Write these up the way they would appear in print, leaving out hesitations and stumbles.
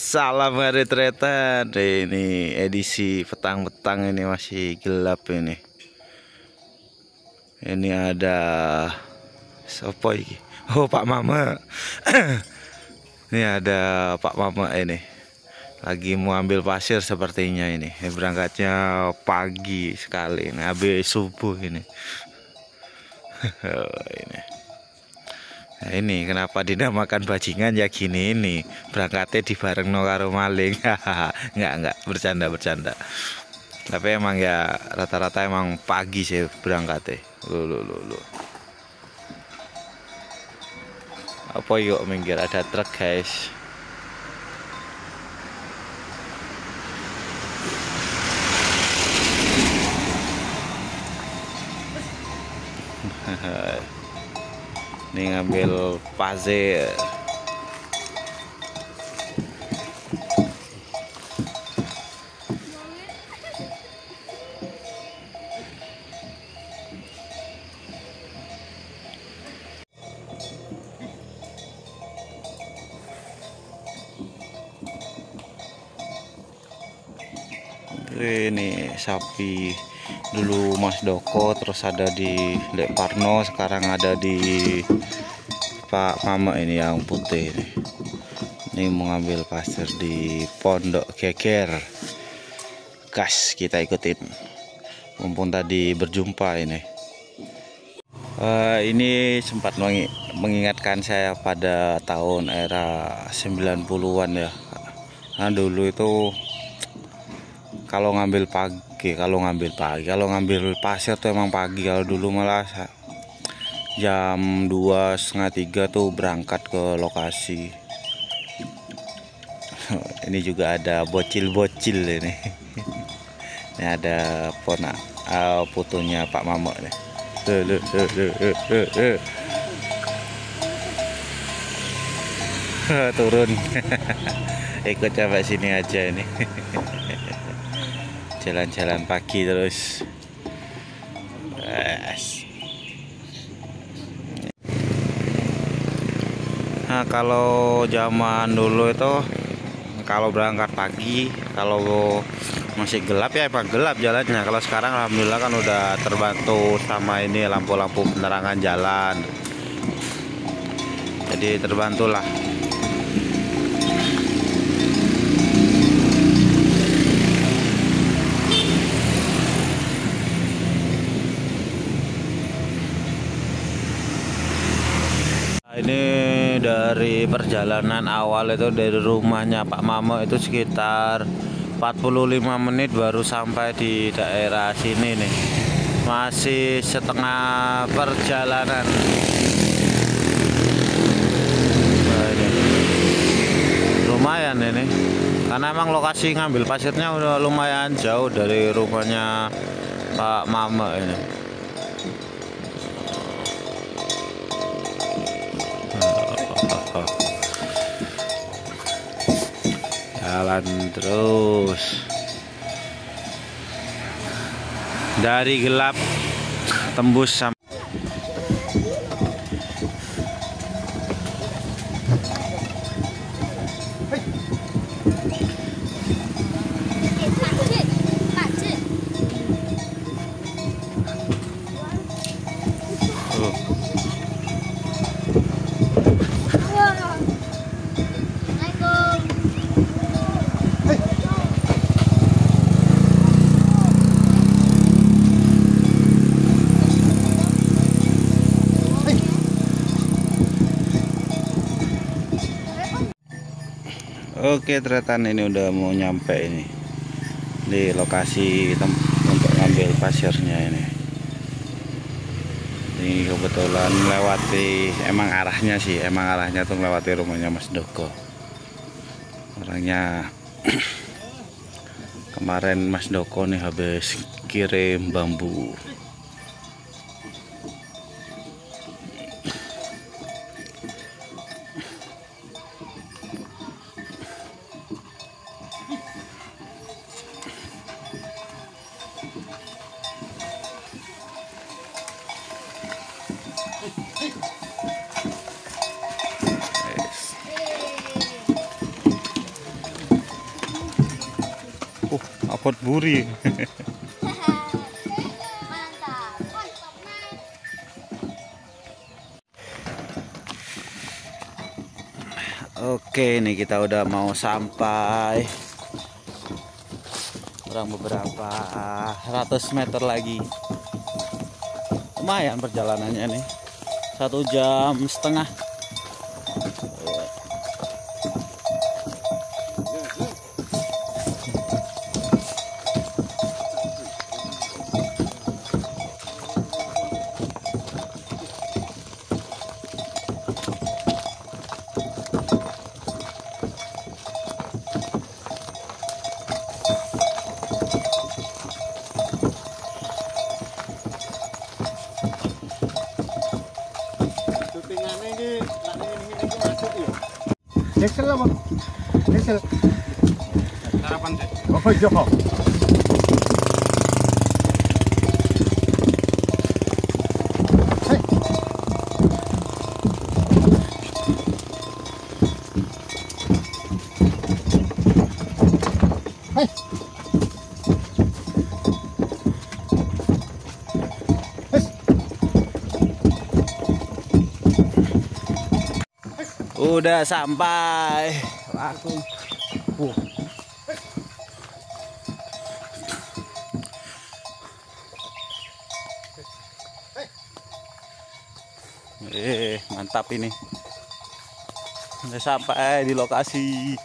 Salam hari ternyata. Ini edisi petang-petang ini masih gelap ini. Ini ada siapa ini? Oh, Pak Mama. Ini ada Pak Mama ini. Lagi mau ambil pasir sepertinya ini. Berangkatnya pagi sekali ini, habis subuh ini. Ini. Nah, ini kenapa dinamakan bajingan ya gini ini. Berangkatnya dibareng no karo maling. Enggak, bercanda. Tapi emang ya rata-rata emang pagi sih berangkatnya. Lu. Apa yuk minggir ada truk, guys. Ini ngambil pasir. Ini sapi dulu Mas Doko, terus ada di Dek Parno, sekarang ada di Pak Mama ini yang putih ini. Ini mengambil pasir di Pondok Geger. Gas, kita ikutin. Mumpung tadi berjumpa ini. Ini sempat mengingatkan saya pada tahun era 90-an ya. Nah, dulu itu kalau ngambil pagi, kalau ngambil pasir tuh emang pagi. Kalau dulu malah jam 2, setengah 3 tuh berangkat ke lokasi. Ini juga ada bocil ini. Ini ada ponak putunya Pak Mama nih. Turun. Ikut sampai sini aja ini. Jalan-jalan pagi terus. Nah, kalau zaman dulu itu kalau berangkat pagi, kalau masih gelap ya emang gelap jalannya. Kalau sekarang alhamdulillah kan udah terbantu sama ini lampu-lampu penerangan jalan. Jadi terbantulah. Ini dari perjalanan awal itu dari rumahnya Pak Mama itu sekitar 45 menit baru sampai di daerah sini nih. Masih setengah perjalanan. Nah, ini. Lumayan ini. Karena emang lokasi ngambil pasirnya udah lumayan jauh dari rumahnya Pak Mama ini. Jalan terus dari gelap tembus sampai oke, teretan ini udah mau nyampe ini di lokasi untuk ngambil pasirnya ini. Ini kebetulan melewati, emang arahnya tuh melewati rumahnya Mas Doko. Orangnya kemarin Mas Doko nih habis kirim bambu. Abot buri. Oke, ini kita udah mau sampai. Kurang beberapa ratus meter lagi. Lumayan perjalanannya nih, 1,5 jam. Neksel lah, Bang. Neksel. Sarapan deh. Oh, iya. Udah sampai aku. Mantap ini. Udah sampai di lokasi.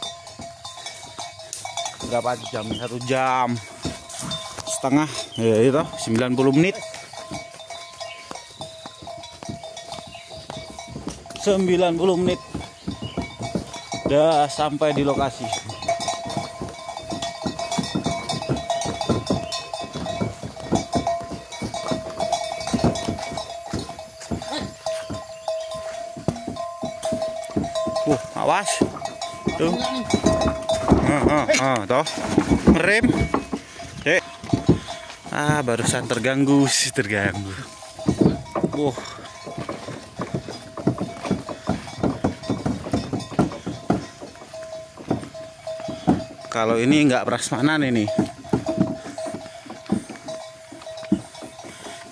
Berapa jam? 1,5 jam. Ya itu 90 menit. 90 menit. Udah sampai di lokasi. Awas. Tuh. Toh. Ngerem. Dek. Ah, barusan terganggu sih, terganggu. Kalau ini nggak prasmanan ini.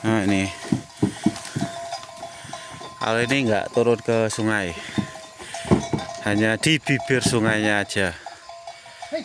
Nah ini. Kalau ini nggak turun ke sungai. Hanya di bibir sungainya aja. Hey!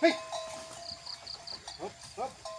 Hey! Up, up.